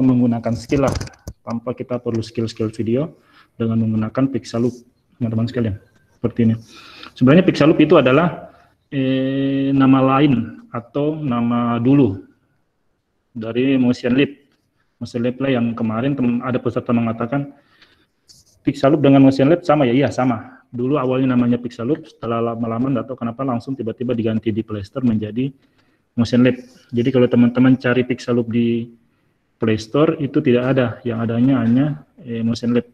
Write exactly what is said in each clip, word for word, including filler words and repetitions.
menggunakan skill lah, tanpa kita perlu skill-skill video dengan menggunakan Pixaloop, teman-teman sekalian, seperti ini. Sebenarnya Pixaloop itu adalah eh, nama lain atau nama dulu dari Motionleap. Motionleap yang kemarin teman, ada peserta mengatakan Pixaloop dengan Motionleap sama ya, iya sama. Dulu awalnya namanya Pixaloop, setelah lama-lama nggak tahu kenapa langsung tiba-tiba diganti di Play Store menjadi Motionleap. Jadi kalau teman-teman cari Pixaloop di Play Store itu tidak ada, yang adanya hanya eh, Motionleap,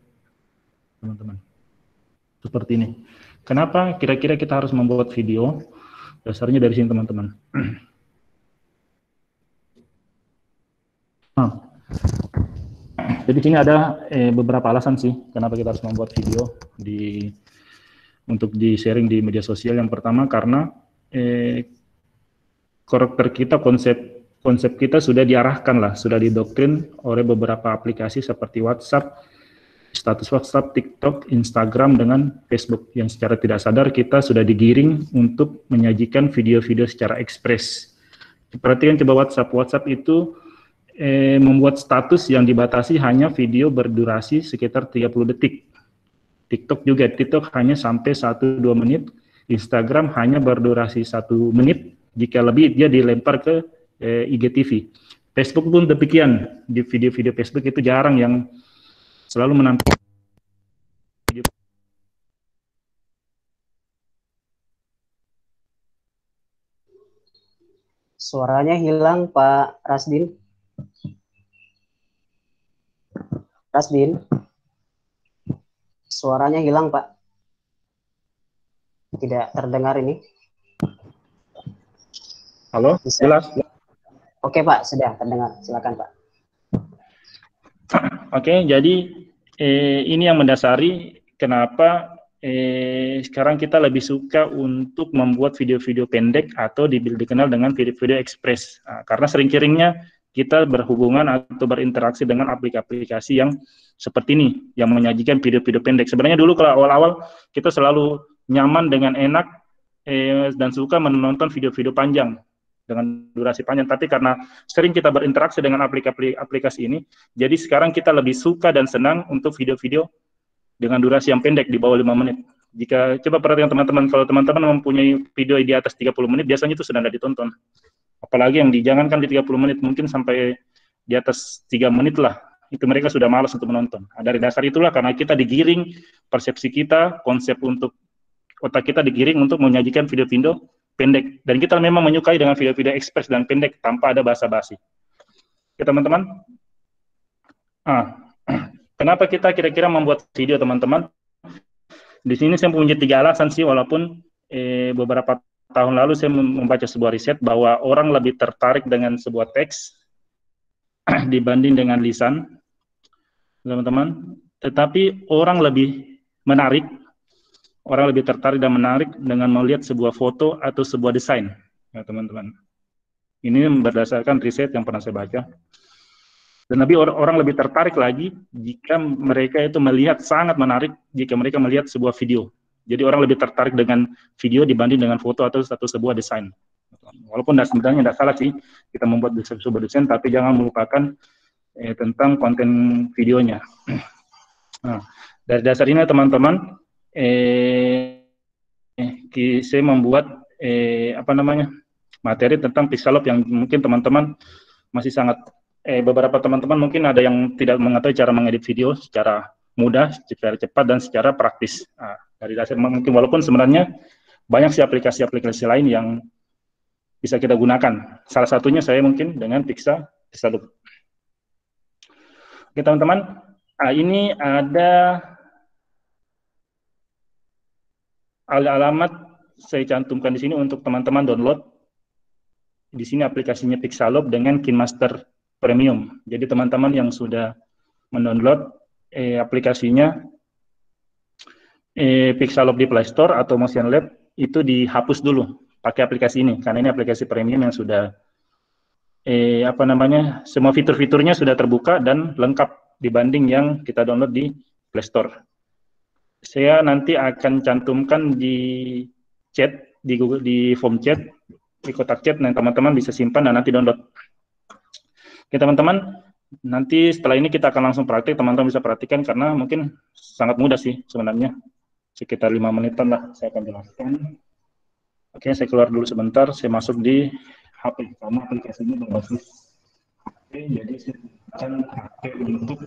teman-teman. Seperti ini. Kenapa kira-kira kita harus membuat video? Dasarnya dari sini, teman-teman. Nah, jadi sini ada eh, beberapa alasan sih kenapa kita harus membuat video di untuk di sharing di media sosial. Yang pertama karena eh, karakter kita, konsep Konsep kita sudah diarahkan lah, sudah didoktrin oleh beberapa aplikasi seperti WhatsApp, status WhatsApp, TikTok, Instagram, dengan Facebook, yang secara tidak sadar kita sudah digiring untuk menyajikan video-video secara ekspres. Perhatikan coba WhatsApp, WhatsApp itu eh, membuat status yang dibatasi hanya video berdurasi sekitar tiga puluh detik. TikTok juga, TikTok hanya sampai satu sampai dua menit, Instagram hanya berdurasi satu menit, jika lebih dia dilempar ke I G T V. Facebook pun demikian, di video-video Facebook itu jarang yang selalu menampilkan video. Suaranya hilang, Pak Rasdin. Rasdin, suaranya hilang, Pak. Tidak terdengar ini. Halo, bisa? Jelas. Oke Pak, sudah terdengar. Silakan Pak. Oke, jadi eh, ini yang mendasari kenapa eh, sekarang kita lebih suka untuk membuat video-video pendek atau dikenal dengan video-video ekspres. Nah, karena sering-seringnya kita berhubungan atau berinteraksi dengan aplikasi-aplikasi yang seperti ini, yang menyajikan video-video pendek. Sebenarnya dulu kalau awal-awal kita selalu nyaman dengan enak eh, dan suka menonton video-video panjang dengan durasi panjang, tapi karena sering kita berinteraksi dengan aplikasi-aplikasi ini, jadi sekarang kita lebih suka dan senang untuk video-video dengan durasi yang pendek di bawah lima menit. Jika coba perhatikan teman-teman, kalau teman-teman mempunyai video di atas tiga puluh menit, biasanya itu sudah tidak ditonton. Apalagi yang dijangankan di tiga puluh menit, mungkin sampai di atas tiga menit lah, itu mereka sudah malas untuk menonton. Nah, dari dasar itulah karena kita digiring, persepsi kita, konsep untuk otak kita digiring untuk menyajikan video-video pendek, dan kita memang menyukai dengan video-video ekspres dan pendek tanpa ada basa-basi. Oke teman-teman, ah, kenapa kita kira-kira membuat video teman-teman? Di sini saya punya tiga alasan sih, walaupun eh, beberapa tahun lalu saya membaca sebuah riset bahwa orang lebih tertarik dengan sebuah teks dibanding dengan lisan, teman-teman. Tetapi orang lebih menarik Orang lebih tertarik dan menarik dengan melihat sebuah foto atau sebuah desain, ya teman-teman. Ini berdasarkan riset yang pernah saya baca. Dan lebih orang lebih tertarik lagi jika mereka itu melihat, sangat menarik jika mereka melihat sebuah video. Jadi orang lebih tertarik dengan video dibanding dengan foto atau satu sebuah desain. Walaupun sebenarnya tidak salah sih kita membuat sebuah desain, tapi jangan melupakan eh, tentang konten videonya. Nah, dari dasar ini teman-teman, Eh, eh, saya membuat eh, apa namanya materi tentang Pixaloop yang mungkin teman-teman masih sangat eh, beberapa teman-teman mungkin ada yang tidak mengetahui cara mengedit video secara mudah, secara cepat, dan secara praktis. Nah, dari dasar mungkin, walaupun sebenarnya banyak sih aplikasi-aplikasi lain yang bisa kita gunakan. Salah satunya saya mungkin dengan Pixaloop. Oke teman-teman, nah, ini ada alamat saya cantumkan di sini untuk teman-teman download. Di sini aplikasinya Pixaloop dengan KineMaster Premium. Jadi teman-teman yang sudah mendownload eh, aplikasinya eh, Pixaloop di Play Store atau Motionleap, itu dihapus dulu pakai aplikasi ini, karena ini aplikasi premium yang sudah eh, apa namanya semua fitur-fiturnya sudah terbuka dan lengkap dibanding yang kita download di Play Store. Saya nanti akan cantumkan di chat, di Google, di form chat, di kotak chat, dan teman-teman bisa simpan dan nanti download. Oke teman-teman, Nanti setelah ini kita akan langsung praktik, teman-teman bisa perhatikan karena mungkin sangat mudah sih sebenarnya. Sekitar lima menitan lah saya akan jelaskan. Oke, saya keluar dulu sebentar, saya masuk di H P. Karena aplikasinya berbasis H P, jadi saya akan H P untuk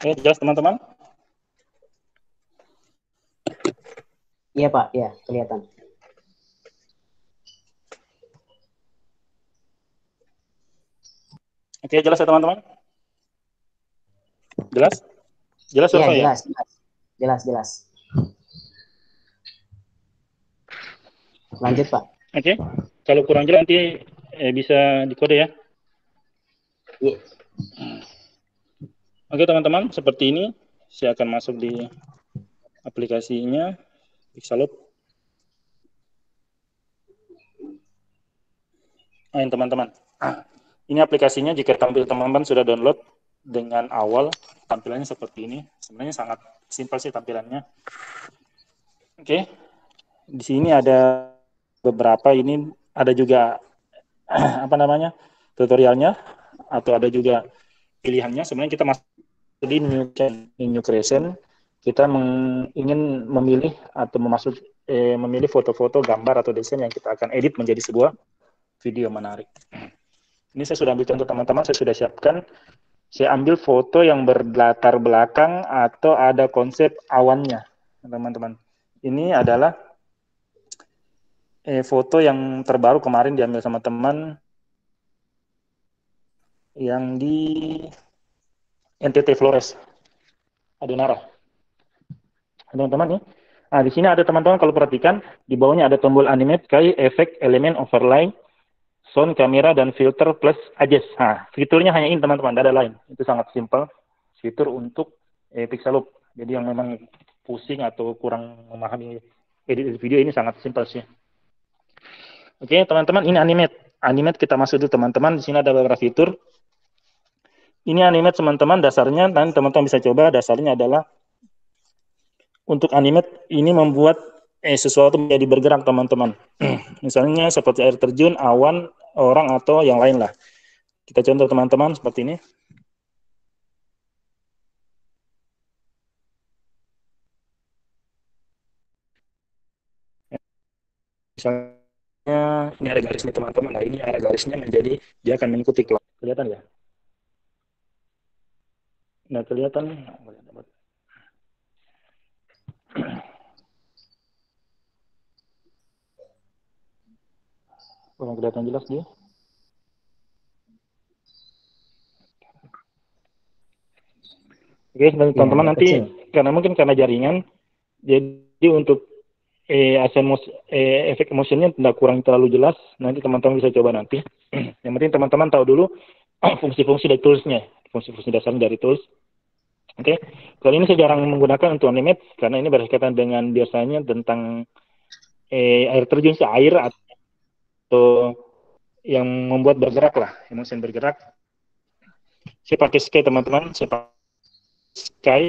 Oke, jelas teman-teman? Iya Pak, ya kelihatan. Oke, jelas ya teman-teman? Jelas? Jelas ya, jelas, jelas, jelas, jelas. Lanjut Pak. Oke, kalau kurang jelas nanti eh, bisa dikode ya? Iya. Oke teman-teman, seperti ini saya akan masuk di aplikasinya Pixaloop. Nah, teman-teman, ini aplikasinya jika tampil teman-teman sudah download dengan awal, tampilannya seperti ini. Sebenarnya sangat simpel sih tampilannya. Oke, di sini ada beberapa, ini ada juga apa namanya tutorialnya atau ada juga pilihannya. Sebenarnya kita masuk di new, new creation, kita meng, ingin memilih atau memasuk eh, memilih foto-foto, gambar atau desain yang kita akan edit menjadi sebuah video menarik. Ini saya sudah ambil contoh teman-teman, saya sudah siapkan. Saya ambil foto yang berlatar belakang atau ada konsep awannya, teman-teman. Ini adalah eh, foto yang terbaru kemarin diambil sama teman yang di N T T Flores, Adonara. Teman-teman nih, nah di sini ada teman-teman kalau perhatikan di bawahnya ada tombol animate, kayak efek, elemen, overlay, sound, kamera dan filter plus adjust. Nah, fiturnya hanya ini teman-teman, tidak ada lain. Itu sangat simpel. Fitur untuk eh, Pixaloop. Jadi yang memang pusing atau kurang memahami edit video ini sangat simpel sih. Oke teman-teman, ini animate. Animate kita masuk dulu teman-teman. Di sini ada beberapa fitur. Ini animate teman-teman, dasarnya nanti teman-teman bisa coba, dasarnya adalah untuk animate ini membuat eh, sesuatu menjadi bergerak teman-teman. Misalnya seperti air terjun, awan, orang atau yang lain lah. Kita contoh teman-teman seperti ini. Misalnya ini ada garisnya teman-teman, nah ini ada garisnya menjadi dia akan mengikuti cloud. Kelihatan ya? Nah, kelihatan. Kurang kelihatan jelas dia. Oke, teman-teman ya, nanti kecil. Karena mungkin karena jaringan, jadi untuk eh, eh, efek emotionnya tidak kurang terlalu jelas. Nanti teman-teman bisa coba nanti. Yang penting teman-teman tahu dulu fungsi-fungsi dari toolsnya, fungsi-fungsi dasar dari tools. Oke, okay. Kali ini saya jarang menggunakan untuk animate karena ini berkaitan dengan biasanya tentang eh, air terjun, air atau yang membuat bergerak lah, emosi bergerak. Saya pakai sky teman-teman, saya pakai sky.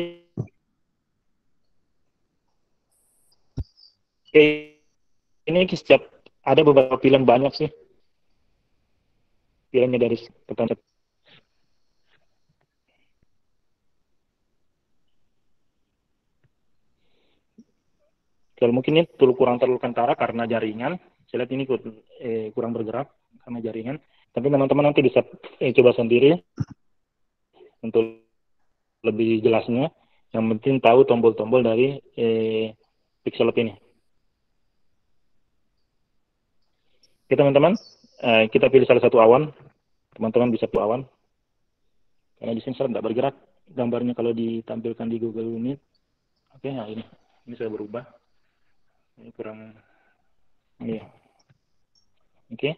Oke, ini setiap ada beberapa pilihan banyak sih. Pilihannya dari pertanyaan. Kalau mungkin ini perlu kurang terlalu kentara karena jaringan. Saya lihat ini eh, kurang bergerak karena jaringan. Tapi teman-teman nanti bisa eh, coba sendiri untuk lebih jelasnya. Yang penting tahu tombol-tombol dari eh, Pixaloop ini. Oke teman-teman, eh, kita pilih salah satu awan. Teman-teman bisa pilih awan. Karena di sini saya tidak bergerak gambarnya kalau ditampilkan di Google Meet. Oke, nah ini, ini sudah berubah. Ini kurang, iya, oke, okay.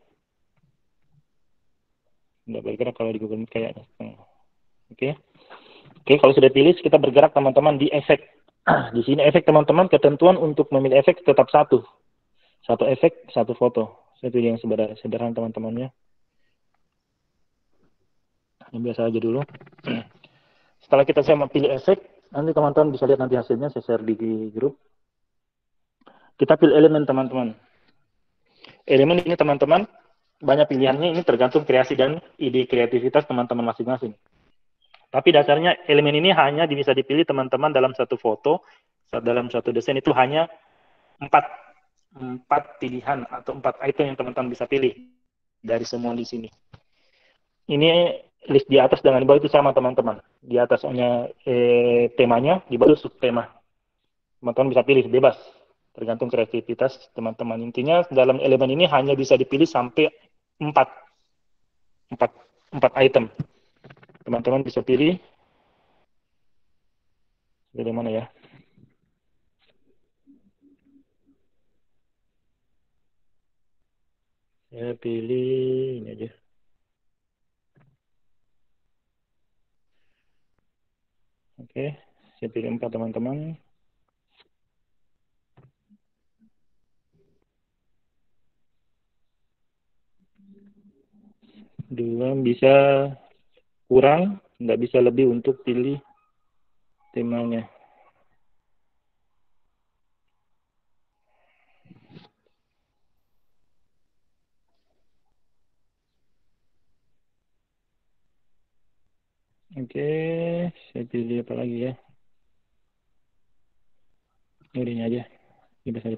Tidak bergerak kalau di Google Meet kayaknya, oke, okay. Oke, okay, kalau sudah pilih kita bergerak teman-teman di efek, di sini efek teman-teman ketentuan untuk memilih efek tetap satu, satu efek satu foto, saya pilih yang sederhana teman-temannya, yang biasa aja dulu. Setelah kita saya mau pilih efek, Nanti teman-teman bisa lihat nanti hasilnya, saya share di grup. Kita pilih elemen, teman-teman. Elemen ini, teman-teman, banyak pilihannya, ini tergantung kreasi dan ide kreativitas teman-teman masing-masing. Tapi dasarnya elemen ini hanya bisa dipilih teman-teman dalam satu foto, dalam satu desain itu hanya empat, empat pilihan atau empat item yang teman-teman bisa pilih dari semua di sini. Ini list di atas dengan di bawah itu sama, teman-teman. Di atas hanya eh, temanya, di bawah subtema. Teman-teman bisa pilih bebas, tergantung kreativitas teman-teman. Intinya dalam elemen ini hanya bisa dipilih sampai empat, empat, empat item. Teman-teman bisa pilih dari mana ya? Saya pilih ini aja. Oke, saya pilih empat, teman-teman. Dua bisa kurang, nggak bisa lebih untuk pilih temanya. Oke, saya pilih apa lagi ya? Ini aja.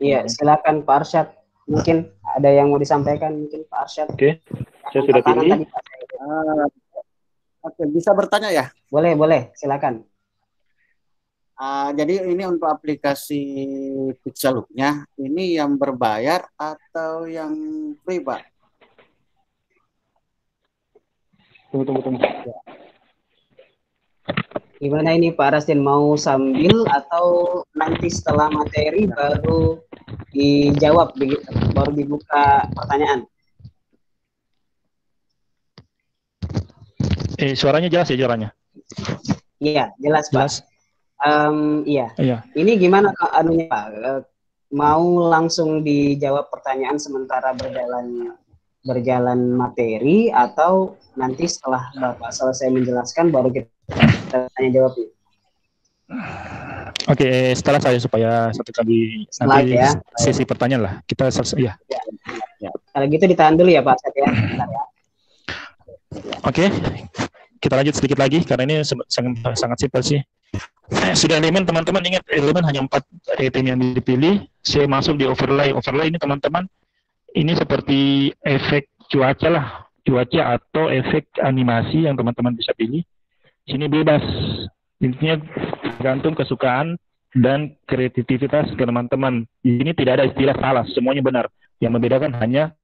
Iya, silakan Pak Arsyad. Mungkin ada yang mau disampaikan, mungkin Pak Arsyad. Oke, saya sudah pilih. Oke, bisa bertanya ya? Boleh, boleh. Silakan. Uh, jadi ini untuk aplikasi Pixaloop-nya, ini yang berbayar atau yang free, Pak? Tunggu, tunggu, tunggu. Gimana ini Pak Rastin, mau sambil atau nanti setelah materi baru dijawab begitu, baru dibuka pertanyaan? Eh, suaranya jelas ya suaranya? Iya, jelas, jelas. Pak. Um, iya. Iya. Ini gimana anunya Pak? Mau langsung dijawab pertanyaan sementara berjalan berjalan materi atau nanti setelah Bapak selesai menjelaskan baru kita tanya jawabnya? Oke, okay, setelah saya supaya satu kali setelah nanti ya, sesi pertanyaan lah kita selesai ya. Ya, ya. Kalau gitu ditahan dulu ya Pak Sat ya. Bentar, ya. Oke, okay, kita lanjut sedikit lagi karena ini sangat sangat simpel sih. Sudah elemen, teman-teman, ingat elemen hanya empat item yang dipilih. Saya masuk di overlay. Overlay ini teman-teman, ini seperti efek cuaca lah, cuaca atau efek animasi yang teman-teman bisa pilih. Sini bebas, intinya tergantung kesukaan dan kreativitas teman-teman. Di sini tidak ada istilah salah, semuanya benar. Yang membedakan hanya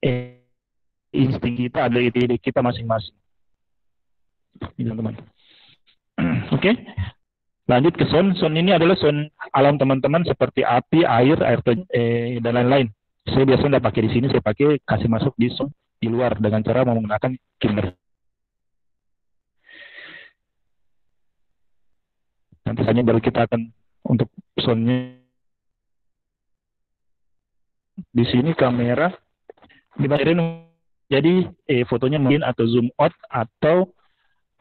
eh, insting kita adalah ide kita masing-masing. Teman-teman. Oke, okay. Lanjut ke sound. Sound ini adalah sound alam teman-teman seperti api, air, air eh, dan lain-lain. Saya biasanya tidak pakai di sini, saya pakai kasih masuk di sound di luar dengan cara menggunakan kinder. Nanti hanya baru kita akan untuk soundnya. Di sini kamera dibayarin jadi eh, fotonya mungkin atau zoom out atau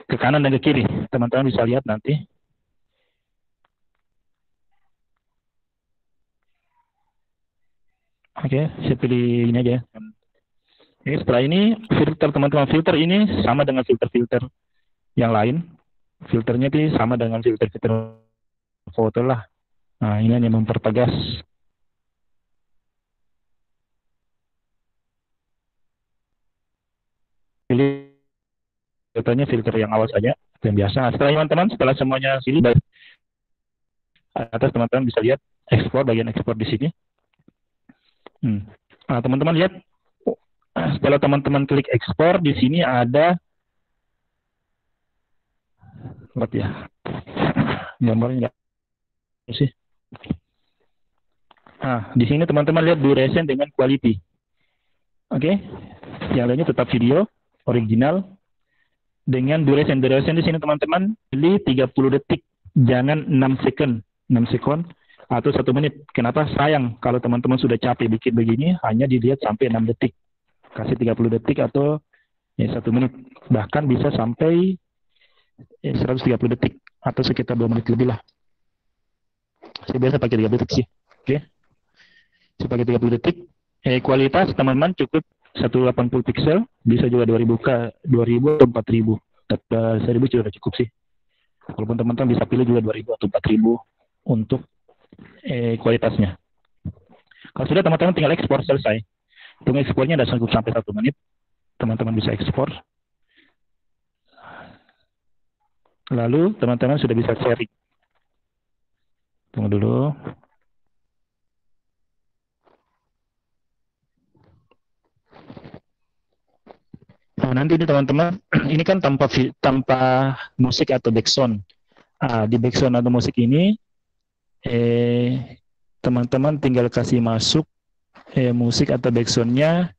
ke kanan dan ke kiri. Teman-teman bisa lihat nanti. Oke, saya pilih ini aja. Ini setelah ini filter teman-teman, filter ini sama dengan filter-filter yang lain. Filternya itu sama dengan filter-filter foto lah. Nah, ini yang mempertegas. Pilih filternya, filter yang awal saja, yang biasa. Setelah teman-teman, setelah semuanya sini, atas teman-teman bisa lihat ekspor, bagian ekspor di sini. Hmm. Nah, teman-teman lihat, setelah teman-teman klik ekspor, di sini ada buat ya gambarnya enggak sih. Nah, di sini teman-teman lihat duration dengan quality. Oke, okay. Yang lainnya tetap video original dengan duration. Duration di sini teman-teman pilih tiga puluh detik, jangan enam second, enam second atau satu menit. Kenapa? Sayang kalau teman-teman sudah capek bikin begini hanya dilihat sampai enam detik. Kasih tiga puluh detik atau ya, satu menit, bahkan bisa sampai seratus tiga puluh detik. atau sekitar dua menit lebih lah. Saya biasa pakai tiga puluh detik sih. Oke. Okay. Saya pakai tiga puluh detik. Eh, kualitas teman-teman cukup seratus delapan puluh pixel, bisa juga dua ribu atau empat ribu. seribu juga cukup sih. Walaupun teman-teman bisa pilih juga dua ribu atau empat ribu untuk eh, kualitasnya. Kalau sudah teman-teman tinggal ekspor selesai. Tunggu ekspornya ada sanggup sampai satu menit. Teman-teman bisa ekspor. Lalu teman-teman sudah bisa sharing. Tunggu dulu. Nah, nanti ini teman-teman, ini kan tanpa tanpa musik atau background. Ah, di background atau musik ini, teman-teman eh, tinggal kasih masuk eh, musik atau backgroundnya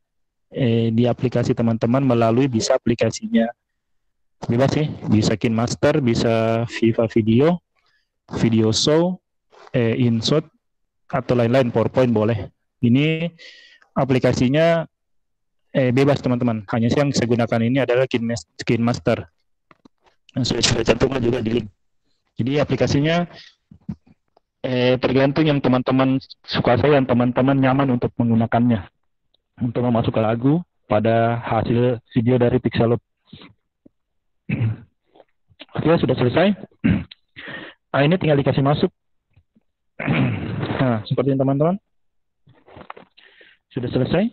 eh, di aplikasi teman-teman melalui bisa aplikasinya. Bebas sih, bisa KineMaster, bisa Viva Video, Video Show, eh, Inshot, atau lain-lain, PowerPoint boleh. Ini aplikasinya Eh, bebas teman-teman, hanya yang saya gunakan ini adalah KineMaster. Yang sudah cantumkan juga di link. Jadi aplikasinya eh, tergantung yang teman-teman suka, saya yang teman-teman nyaman untuk menggunakannya. Untuk memasukkan lagu pada hasil video dari Pixaloop. Oke, sudah selesai. Nah, ini tinggal dikasih masuk. Nah, seperti teman-teman. Sudah selesai.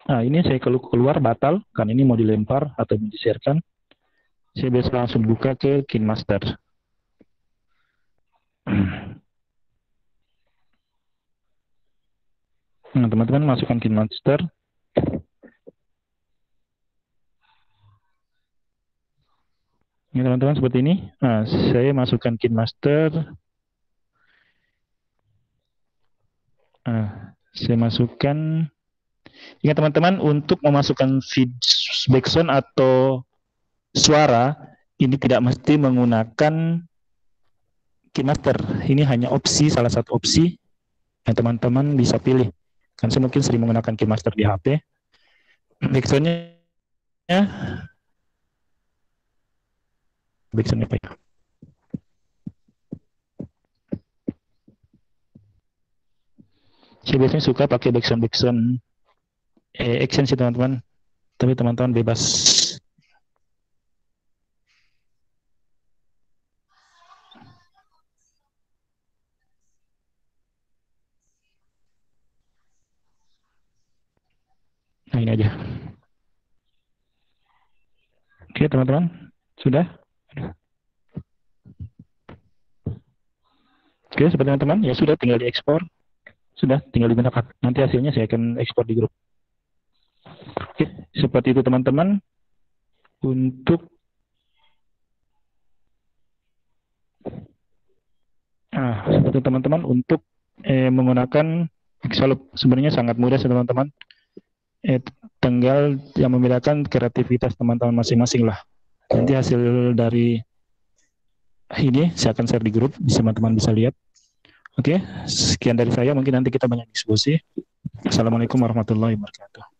Nah, ini saya keluar batal, karena ini mau dilempar atau mau di-sharekan. Saya biasa langsung buka ke KineMaster. Nah, teman-teman masukkan KineMaster. Ini teman-teman seperti ini. Nah, saya masukkan KineMaster. Nah, saya masukkan... Ingat teman-teman, untuk memasukkan background atau suara, ini tidak mesti menggunakan KineMaster. Ini hanya opsi, salah satu opsi yang teman-teman bisa pilih. Kan saya mungkin sering menggunakan KineMaster di H P. Backgroundnya, backgroundnya apa ya? Saya biasanya suka pakai background-background Eh, action sih teman-teman, tapi teman-teman bebas. Nah, ini aja. Oke teman-teman, sudah. Oke, seperti teman-teman, ya sudah, tinggal diekspor. Sudah, tinggal digunakan. Nanti hasilnya saya akan ekspor di grup. Oke, seperti itu teman-teman untuk nah, seperti teman-teman untuk eh, menggunakan Pixaloop. Sebenarnya sangat mudah sih teman-teman. Eh, tinggal yang membedakan kreativitas teman-teman masing-masing lah. Nanti hasil dari ini saya akan share di grup, bisa teman-teman bisa lihat. Oke, sekian dari saya. Mungkin nanti kita banyak diskusi. Assalamualaikum warahmatullahi wabarakatuh.